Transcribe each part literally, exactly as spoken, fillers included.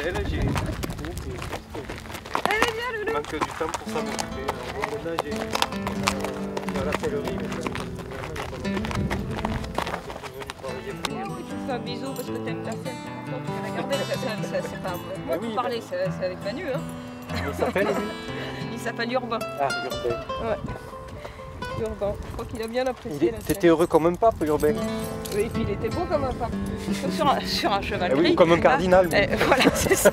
elle, j'ai beaucoup de... Allez, viens, Loulou. Manque du temps pour s'en occuper. Là, j'ai dans la sellerie. Tu fais un bisou parce que t'aimes ta selle. Regardez, ça, ça, c'est pas moi qui parlais, c'est avec Manu. Hein. Il s'appelle Il s'appelle Urbain. Ah, Urbain. Ouais. Urbain. Je crois qu'il a bien apprécié. T'étais heureux comme un pape, Urbain. Oui, et puis il était beau comme un pape. Sur un, sur un cheval. Eh oui, ou comme un cardinal. Ah, mais... euh, voilà, c'est ça.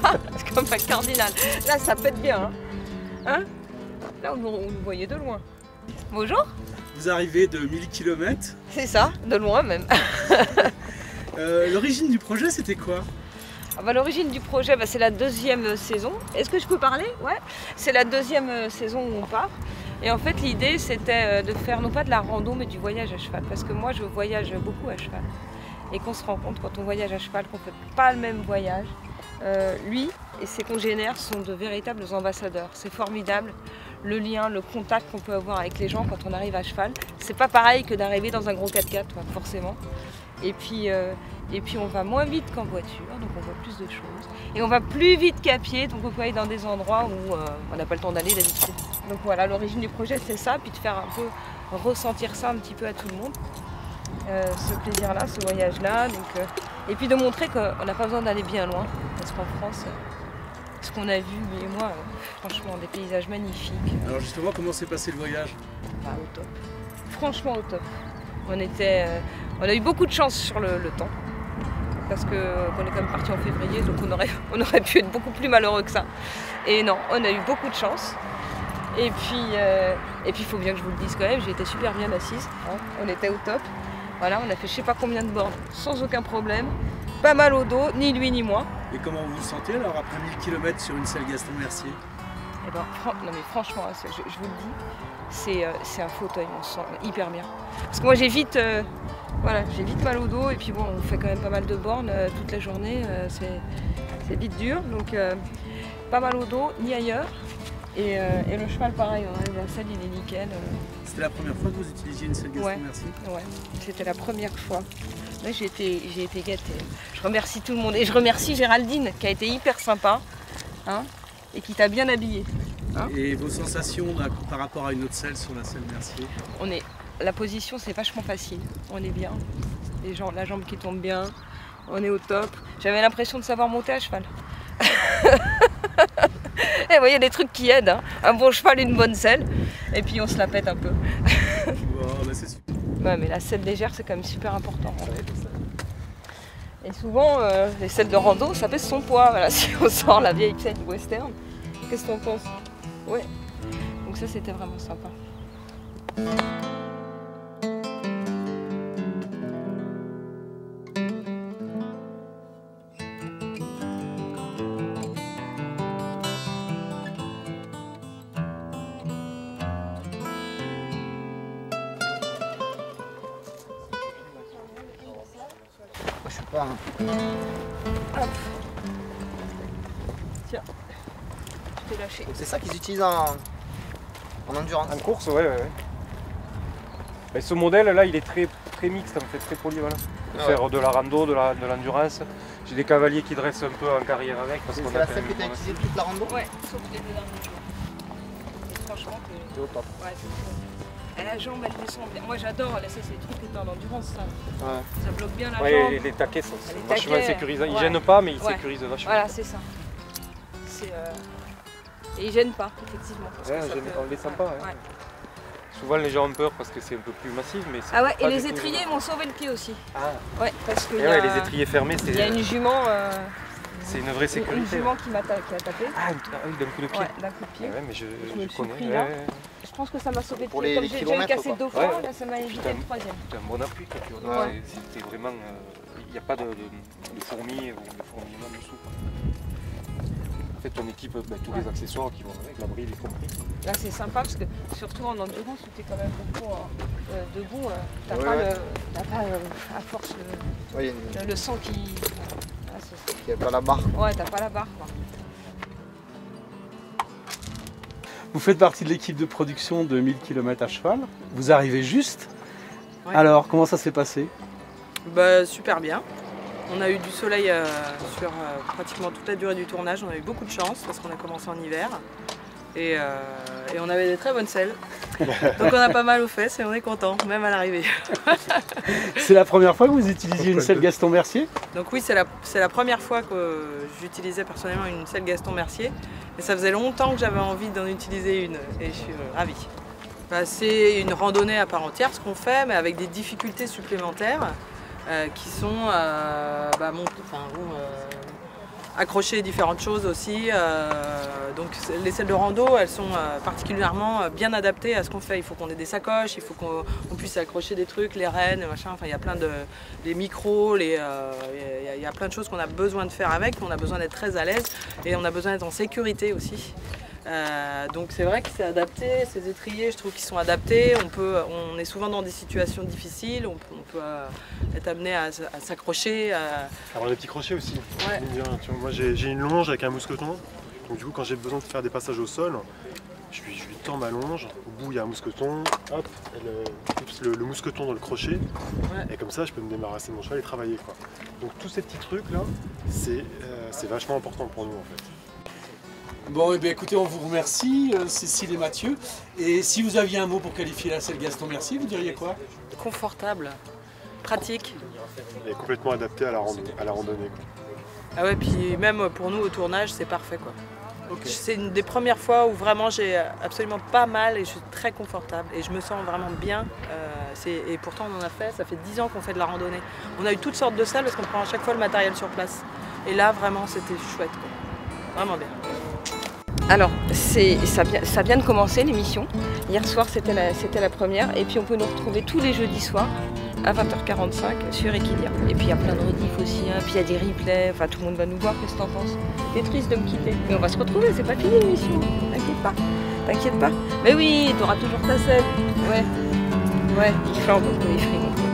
Comme un cardinal. Là, ça pète bien. Hein, hein. Là, on nous voyait de loin. Bonjour. Vous arrivez de mille kilomètres. C'est ça, de loin même. euh, L'origine du projet, c'était quoi? Ah bah, l'origine du projet, bah, c'est la deuxième saison. Est-ce que je peux parler? Ouais. C'est la deuxième saison où on part. Et en fait, l'idée, c'était de faire non pas de la rando, mais du voyage à cheval. Parce que moi, je voyage beaucoup à cheval. Et qu'on se rend compte, quand on voyage à cheval, qu'on ne fait pas le même voyage. Euh, lui et ses congénères sont de véritables ambassadeurs. C'est formidable. Le lien, le contact qu'on peut avoir avec les gens quand on arrive à cheval. C'est pas pareil que d'arriver dans un gros quatre quatre, forcément. Et puis, euh, et puis on va moins vite qu'en voiture, donc on voit plus de choses. Et on va plus vite qu'à pied, donc on peut aller dans des endroits où euh, on n'a pas le temps d'aller d'habitude. Donc voilà, l'origine du projet c'est ça, puis de faire un peu ressentir ça un petit peu à tout le monde. Euh, ce plaisir-là, ce voyage-là. Euh, et puis de montrer qu'on n'a pas besoin d'aller bien loin, parce qu'en France, euh, ce qu'on a vu, lui et moi, euh, franchement, des paysages magnifiques. Euh... Alors justement, comment s'est passé le voyage? Bah, au top. Franchement au top. On était... Euh, On a eu beaucoup de chance sur le, le temps, parce qu'on est quand même parti en février, donc on aurait, on aurait pu être beaucoup plus malheureux que ça. Et non, on a eu beaucoup de chance. Et puis, euh, et puis, il faut bien que je vous le dise quand même, j'ai été super bien assise, hein. On était au top. Voilà, on a fait je sais pas combien de bornes, sans aucun problème, pas mal au dos, ni lui ni moi. Et comment vous vous sentez alors après mille kilomètres sur une selle Gaston Mercier? Eh ben, non mais franchement, je, je vous le dis, c'est euh, un fauteuil, on se sent hyper bien. Parce que moi j'ai vite... Euh, Voilà, j'ai vite mal au dos et puis bon, on fait quand même pas mal de bornes euh, toute la journée, euh, c'est vite dur, donc euh, pas mal au dos, ni ailleurs. Et, euh, et le cheval pareil, hein, la selle il est nickel. Euh. C'était la première fois que vous utilisiez une selle Gaston Mercier? Ouais, ouais. C'était la première fois. Là j'ai été, j'ai été gâtée. Je remercie tout le monde et je remercie Géraldine qui a été hyper sympa, hein, et qui t'a bien habillée. Hein. Et vos sensations là, par rapport à une autre selle sur la selle Mercier? On est... La position, c'est vachement facile. On est bien. Les gens, la jambe qui tombe bien. On est au top. J'avais l'impression de savoir monter à cheval. Et vous voyez, des trucs qui aident. Hein. Un bon cheval, une bonne selle. Et puis, on se la pète un peu. Wow, bah c'est super. Ouais, mais la selle légère, c'est quand même super important. En fait. Et souvent, euh, les selles de rando, ça pèse son poids. Voilà, si on sort la vieille selle western. Qu'est-ce qu'on pense? Ouais. Donc ça, c'était vraiment sympa. Hop. Tiens, je t'ai lâché. C'est ça qu'ils utilisent en, en endurance. En course, ouais, ouais, ouais. Et ce modèle là, il est très, très mixte, en fait, très polyvalent. Ah ouais. Faire de la rando, de l'endurance. De J'ai des cavaliers qui dressent un peu en carrière avec. C'est la selle que tu as utilisée toute la rando? Ouais, sauf les deux derniers jours. Et franchement, c'est au top. Ouais, et la jambe, elle descend bien. Moi j'adore laisser ces trucs dans l'endurance, ça. Ouais. Ça bloque bien la ouais, jambe. Les, les taquets sont les vachement taquets, sécurisants. Ils ouais. gênent pas, mais ils ouais. sécurisent vachement. Voilà, c'est ça. Euh... Et ils gênent pas, effectivement. Parce ouais, que ça gêne, peut... On les sent pas. Ouais. Hein. Ouais. Souvent les gens ont peur parce que c'est un peu plus massif. Mais ah ouais, et les étriers m'ont sauvé le pied aussi. Ah ouais, parce que. Ouais, les étriers fermés, c'est. Il y a une jument. Euh... C'est une vraie sécurité. Une jument qui m'a tapé. Ah, d'un coup de pied. Ouais, d'un coup de pied. Ouais, mais je, je, je me suis connais. Pris, là. Ouais, ouais. Je pense que ça m'a sauvé de pied. Comme j'ai déjà eu cassé deux fois, ouais. Là, ça m'a évité le troisième. C'est un bon appui quand tu vois. Ouais. C'était vraiment. Il euh, n'y a pas de, de, de fourmis ou de fourmillement dessous. En fait, ton équipe, ben, tous ouais. les accessoires qui vont avec, l'abri, il est compris. Là, c'est sympa parce que, surtout en endurance, tu es quand même beaucoup euh, debout. Euh, tu n'as ouais, pas, ouais. le, as pas euh, à force le, ouais, une... le, le sang qui. Il n'y a pas la barre. Ouais, t'as pas la barre. Quoi. Vous faites partie de l'équipe de production de mille kilomètres à cheval. Vous arrivez juste. Ouais. Alors, comment ça s'est passé? Bah, super bien. On a eu du soleil euh, sur euh, pratiquement toute la durée du tournage. On a eu beaucoup de chance parce qu'on a commencé en hiver. Et, euh, et on avait des très bonnes selles. Donc on a pas mal aux fesses et on est content, même à l'arrivée. C'est la première fois que vous utilisiez une selle Gaston Mercier? Donc oui, c'est la, c'est la première fois que j'utilisais personnellement une selle Gaston Mercier. Et ça faisait longtemps que j'avais envie d'en utiliser une et je suis ravie. Bah, c'est une randonnée à part entière ce qu'on fait, mais avec des difficultés supplémentaires euh, qui sont euh, bah, mon, enfin, euh, accrocher différentes choses aussi. Euh, donc les selles de rando, elles sont euh, particulièrement bien adaptées à ce qu'on fait. Il faut qu'on ait des sacoches, il faut qu'on puisse accrocher des trucs, les rênes, machin. Enfin, il y a plein de les micros, les, euh, il y a plein de choses qu'on a besoin de faire avec. On a besoin d'être très à l'aise et on a besoin d'être en sécurité aussi. Euh, donc c'est vrai que c'est adapté, ces étriers je trouve qu'ils sont adaptés, on, peut, on est souvent dans des situations difficiles, on, on peut euh, être amené à, à s'accrocher. À... Avoir des petits crochets aussi, ouais. Tu vois, moi j'ai une longe avec un mousqueton, donc du coup quand j'ai besoin de faire des passages au sol, je lui, je lui tends ma longe, au bout il y a un mousqueton, hop, elle pousse le, le mousqueton dans le crochet, ouais. Et comme ça je peux me débarrasser de mon cheval et travailler, quoi. Donc tous ces petits trucs là, c'est euh, vachement important pour nous en fait. Bon, eh bien, écoutez, on vous remercie, euh, Cécile et Mathieu. Et si vous aviez un mot pour qualifier la selle Gaston Mercier, vous diriez quoi? Confortable, pratique. Et complètement adaptée à la, rando à la randonnée. Ah ouais, puis même pour nous au tournage, c'est parfait, quoi. Okay. C'est une des premières fois où vraiment j'ai absolument pas mal et je suis très confortable et je me sens vraiment bien. Euh, et pourtant, on en a fait, ça fait dix ans qu'on fait de la randonnée. On a eu toutes sortes de selles parce qu'on prend à chaque fois le matériel sur place. Et là, vraiment, c'était chouette, quoi. Vraiment bien. Alors, ça, ça vient de commencer l'émission. Hier soir, c'était la, la première. Et puis, on peut nous retrouver tous les jeudis soirs à vingt heures quarante-cinq sur Equidia. Et puis, il y a plein de rediffs aussi. Hein. Puis, il y a des replays. Enfin, tout le monde va nous voir. Qu'est-ce que t'en penses? T'es triste de me quitter. Mais on va se retrouver. C'est pas fini l'émission. T'inquiète pas. T'inquiète pas. Mais oui, t'auras toujours ta selle. Ouais. Ouais. Il flambe. Il flambe.